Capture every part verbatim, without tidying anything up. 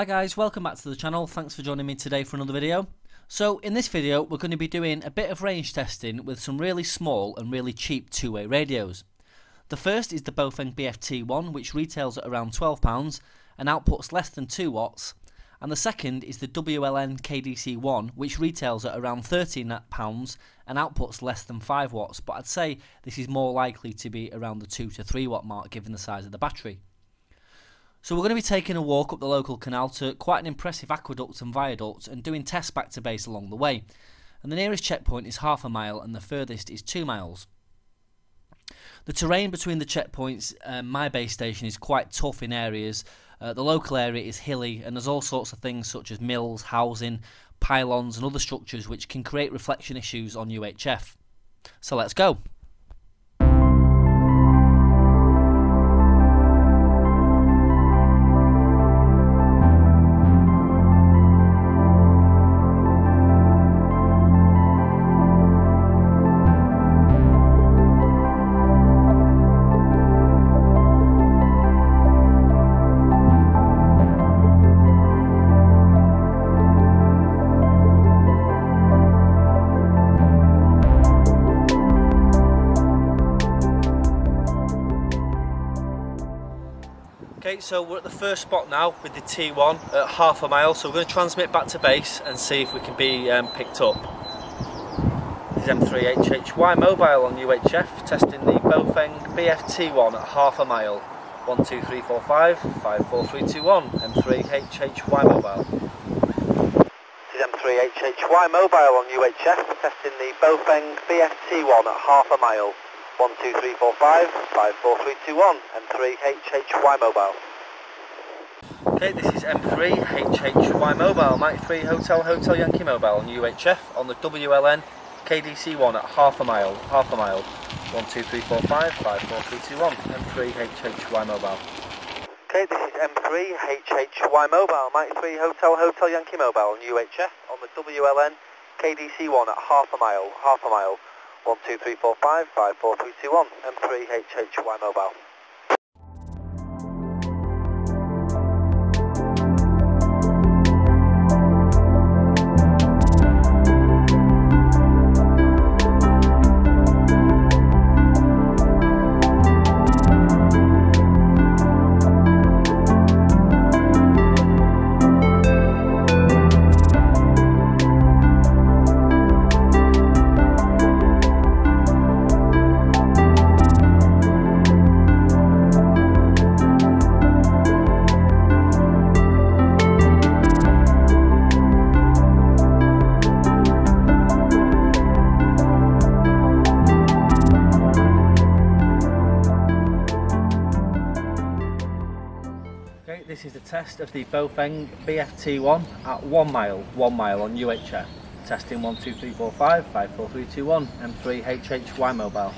Hi guys, welcome back to the channel. Thanks for joining me today for another video. So in this video we're going to be doing a bit of range testing with some really small and really cheap two-way radios. The first is the Baofeng B F T one, which retails at around twelve pounds and outputs less than two watts, and the second is the W L N K D C one, which retails at around thirteen pounds and outputs less than five watts, but I'd say this is more likely to be around the two to three watt mark given the size of the battery. So we're going to be taking a walk up the local canal to quite an impressive aqueduct and viaduct and doing tests back to base along the way. And the nearest checkpoint is half a mile and the furthest is two miles. The terrain between the checkpoints and my base station is quite tough in areas. Uh, the local area is hilly and there's all sorts of things such as mills, housing, pylons and other structures which can create reflection issues on U H F. So let's go. Okay, so we're at the first spot now with the T one at half a mile, so we're going to transmit back to base and see if we can be um, picked up. This is M three H H Y mobile on U H F, testing the Baofeng B F T one at half a mile. one two three four five, five four three two one, M three H H Y mobile. This is M three H H Y mobile on U H F, testing the Baofeng B F T one at half a mile. one two three four five, five four three two one, M three H H Y mobile. Okay, this is M three H H Y mobile, Mike three Hotel Hotel Yankee mobile on U H F on the W L N K D C one at half a mile, half a mile. one two three four five, five four three two one, M three H H Y mobile. Okay, this is M three H H Y mobile, Mike three Hotel Hotel Yankee mobile on U H F on the W L N K D C one at half a mile, half a mile. one two three four five, five four three two one, M three H H Y mobile. This is the test of the Baofeng B F T one at one mile, one mile on U H F. Testing one two three four five, five four three two one, M three H H Y mobile.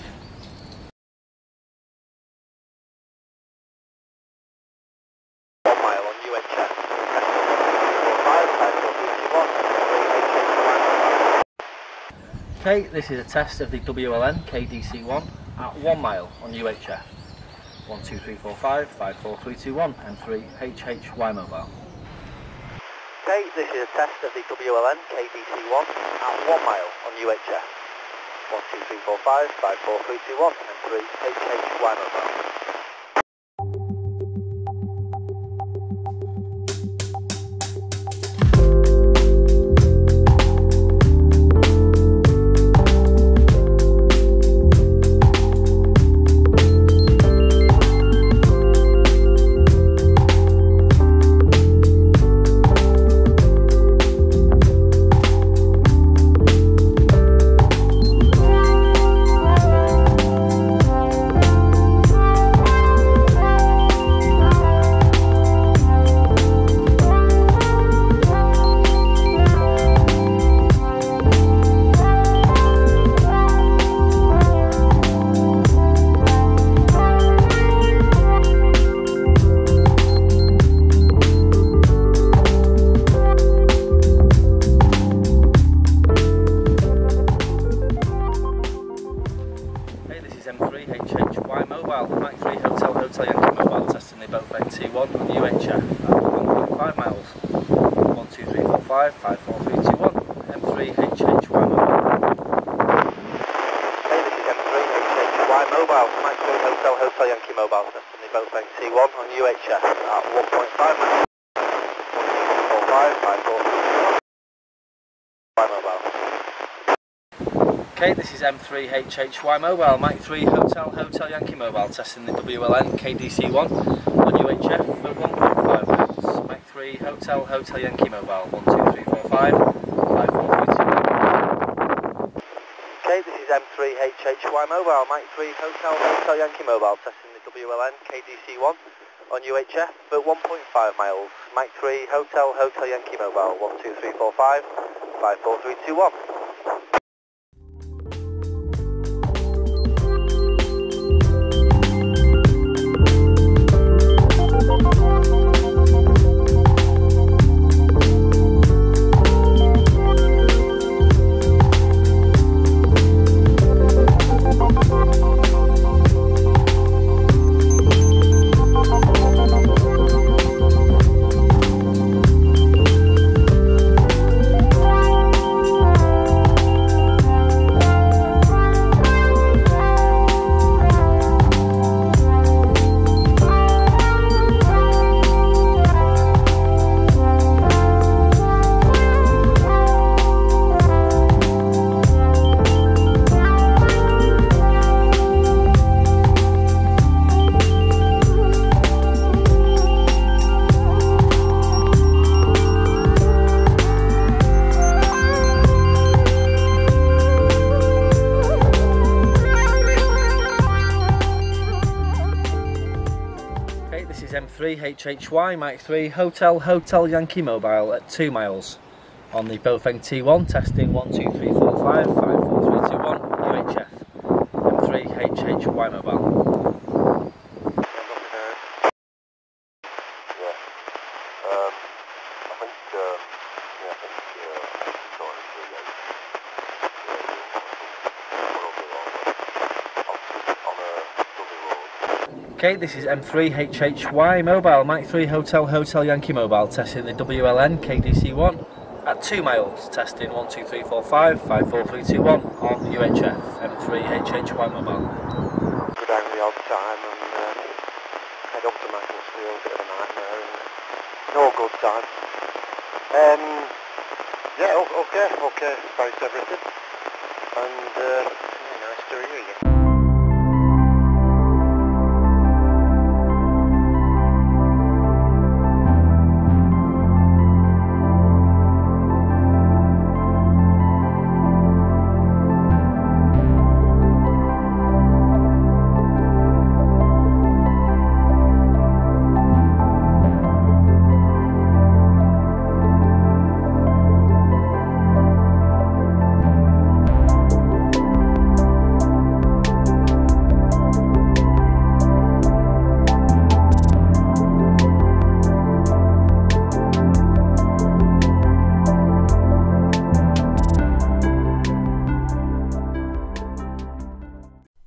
one mile on U H F. Okay, this is a test of the W L N K D C one at one mile on U H F. one two three four five, five four three two one, M three H H Y mobile. Okay, this is a test of the W L N K D C one at one mile on U H F. one two three four five, five four three two one, M three H H Y mobile. M three H H Y mobile, Mike three Hotel Hotel Yankee mobile, testing the Baofeng T one on U H F at five miles. One, two, three, four, five, five, four, three, two, one. M three H H Y mobile. This is M three H H Y mobile from Maxwell Hotel Hotel Yankee Mobile System, the Baofeng T one on U H F at one point five miles. Okay, this is M three H H Y Mobile, Mike three Hotel, Hotel Yankee Mobile, testing the W L N K D C one on U H F at one point five miles. Mike three Hotel, Hotel Yankee Mobile, one two three four five, five four three two. Okay, this is M three H H Y Mobile, Mike three Hotel, Hotel Yankee Mobile, testing the W L N K D C one on U H F at one point five miles. Mike three Hotel, Hotel Yankee Mobile, one two three four five, five four three two one. This is M three H H Y Mike three Hotel Hotel Yankee Mobile at two miles on the Baofeng T one, testing one two three four five, five four three two one U H F. M three H H Y Mobile. Yeah, yeah. Um, I think, uh, yeah, I think, uh, sorry, yeah, Okay, this is M three H H Y Mobile, Mike three Hotel Hotel Yankee Mobile, testing the W L N K D C one at two miles, testing one two three four five, five four three two one on U H F, M three H H Y Mobile. Go down the odd time and uh, head up to Macclesfield, bit of a nightmare and no good time. Um, yeah, okay, okay, thanks everything and uh, nice to hear you again.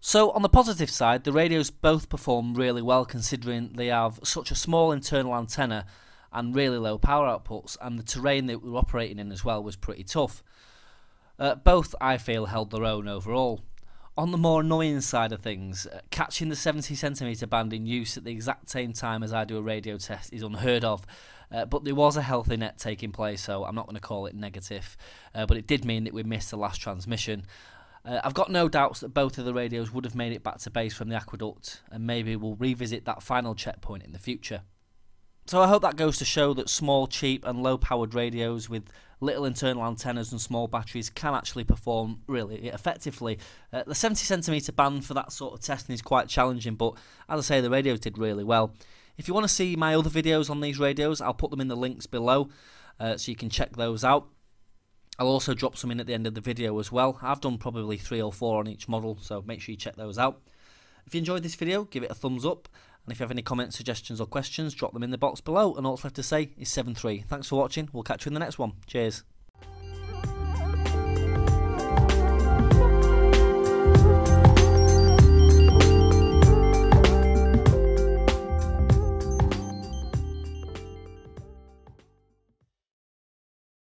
So on the positive side, the radios both perform really well considering they have such a small internal antenna and really low power outputs, and the terrain that we were operating in as well was pretty tough. Uh, both, I feel, held their own overall. On the more annoying side of things, uh, catching the seventy centimetre band in use at the exact same time as I do a radio test is unheard of, uh, but there was a healthy net taking place, so I'm not going to call it negative, uh, but it did mean that we missed the last transmission. Uh, I've got no doubts that both of the radios would have made it back to base from the aqueduct, and maybe we'll revisit that final checkpoint in the future. So I hope that goes to show that small, cheap and low powered radios with little internal antennas and small batteries can actually perform really effectively. Uh, the seventy centimetre band for that sort of testing is quite challenging, but as I say, the radios did really well. If you want to see my other videos on these radios, I'll put them in the links below, uh, so you can check those out. I'll also drop some in at the end of the video as well. I've done probably three or four on each model, so make sure you check those out. If you enjoyed this video, give it a thumbs up, and if you have any comments, suggestions or questions, drop them in the box below, and all that's left to say is seven three. Thanks for watching, we'll catch you in the next one. Cheers.